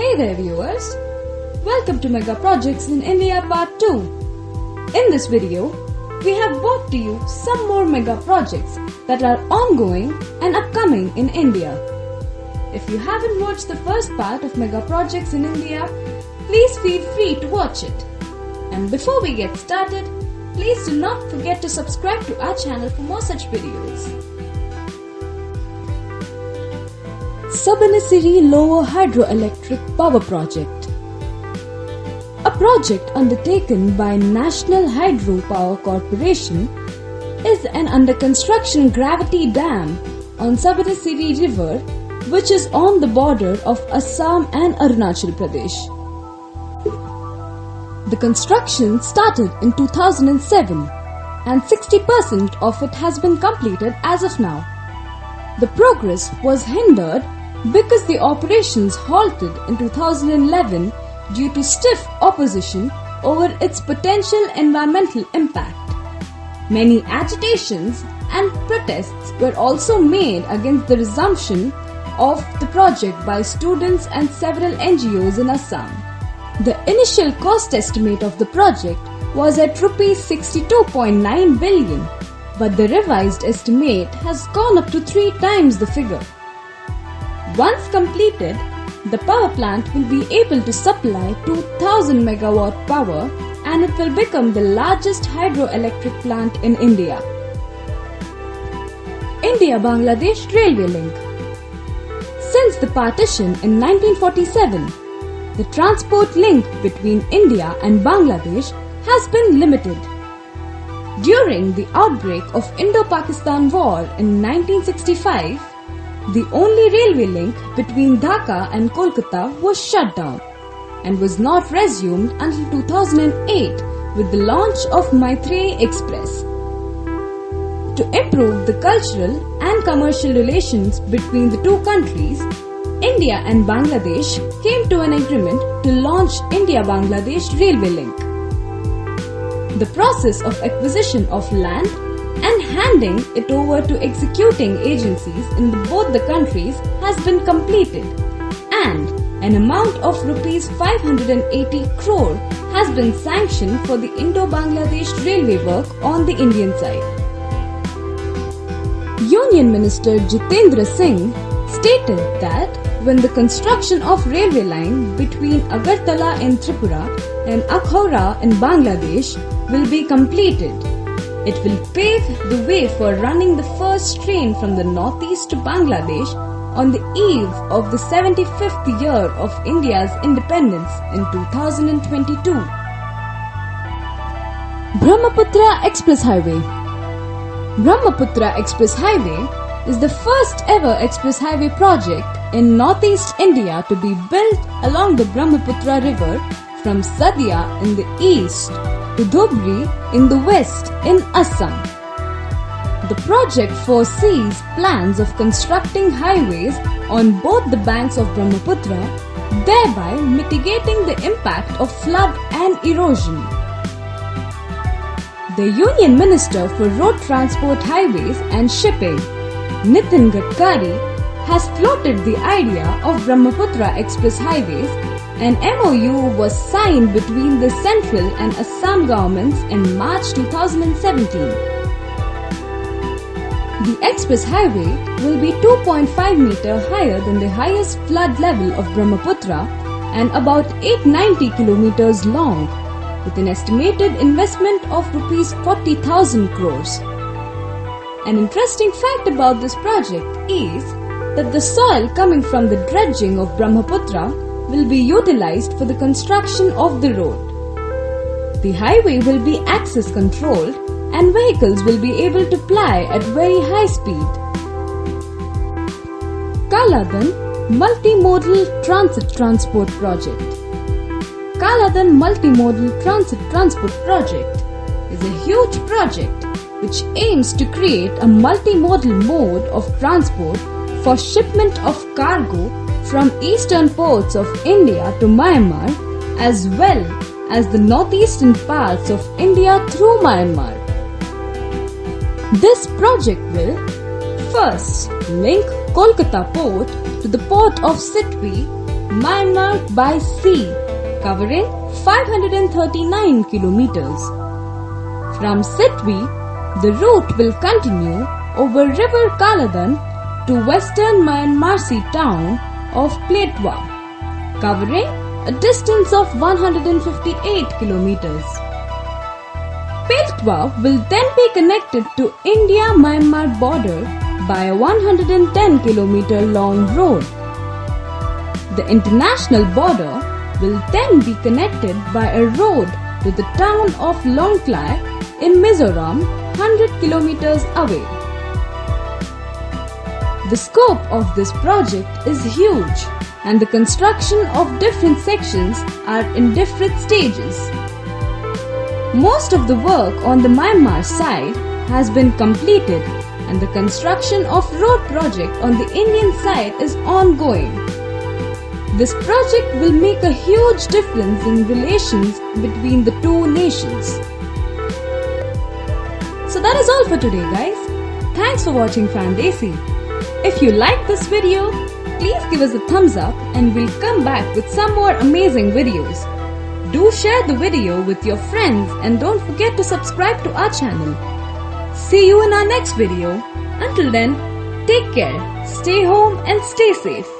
Hey there viewers, welcome to Mega Projects in India Part 2. In this video, we have brought to you some more mega projects that are ongoing and upcoming in India. If you haven't watched the first part of Mega Projects in India, please feel free to watch it. And before we get started, please do not forget to subscribe to our channel for more such videos. Subansiri Lower Hydroelectric Power Project, a project undertaken by National Hydro Power Corporation, is an under-construction gravity dam on Subansiri River, which is on the border of Assam and Arunachal Pradesh. The construction started in 2007 and 60% of it has been completed as of now. The progress was hindered because the operations halted in 2011 due to stiff opposition over its potential environmental impact. Many agitations and protests were also made against the resumption of the project by students and several NGOs in Assam. The initial cost estimate of the project was at Rs 62.9 billion, but the revised estimate has gone up to 3 times the figure. Once completed, the power plant will be able to supply 2000 megawatt power and it will become the largest hydroelectric plant in India. India-Bangladesh railway link. Since the partition in 1947, the transport link between India and Bangladesh has been limited. During the outbreak of Indo-Pakistan War in 1965, the only railway link between Dhaka and Kolkata was shut down and was not resumed until 2008 with the launch of Maitree Express. To improve the cultural and commercial relations between the two countries, India and Bangladesh came to an agreement to launch India-Bangladesh railway link. The process of acquisition of land and handing it over to executing agencies in both the countries has been completed and an amount of Rs 580 crore has been sanctioned for the Indo-Bangladesh railway work on the Indian side. Union Minister Jitendra Singh stated that when the construction of railway line between Agartala in Tripura and Akhaura in Bangladesh will be completed, it will pave the way for running the first train from the northeast to Bangladesh on the eve of the 75th year of India's independence in 2022. Brahmaputra Express Highway. Brahmaputra Express Highway is the first ever express highway project in northeast India to be built along the Brahmaputra River from Sadiya in the east to Dhubri in the west in Assam. The project foresees plans of constructing highways on both the banks of Brahmaputra, thereby mitigating the impact of flood and erosion. The Union Minister for Road Transport, Highways and Shipping, Nitin Gadkari, has floated the idea of Brahmaputra Express Highways. An MOU was signed between the Central and Assam governments in March 2017. The express highway will be 2.5 meter higher than the highest flood level of Brahmaputra and about 890 kilometers long, with an estimated investment of Rs 40,000 crores. An interesting fact about this project is that the soil coming from the dredging of Brahmaputra will be utilized for the construction of the road. The highway will be access controlled and vehicles will be able to ply at very high speed. Kaladan Multimodal Transit Transport Project. Kaladan Multimodal Transit Transport Project is a huge project which aims to create a multimodal mode of transport for shipment of cargo from eastern ports of India to Myanmar as well as the northeastern parts of India through Myanmar. This project will first link Kolkata port to the port of Sittwe Myanmar by sea, covering 539 kilometers. From Sittwe, the route will continue over River Kaladan to western Myanmar sea town of Pleidwa, covering a distance of 158 kilometers. Pleidwa will then be connected to India-Myanmar border by a 110 kilometer long road. The international border will then be connected by a road to the town of Longlai in Mizoram, 100 kilometers away. The scope of this project is huge, and the construction of different sections are in different stages. Most of the work on the Myanmar side has been completed, and the construction of road project on the Indian side is ongoing. This project will make a huge difference in relations between the two nations. So that is all for today, guys. Thanks for watching FanDesi. If you like this video, please give us a thumbs up and we'll come back with some more amazing videos. Do share the video with your friends and don't forget to subscribe to our channel. See you in our next video. Until then, take care, stay home and stay safe.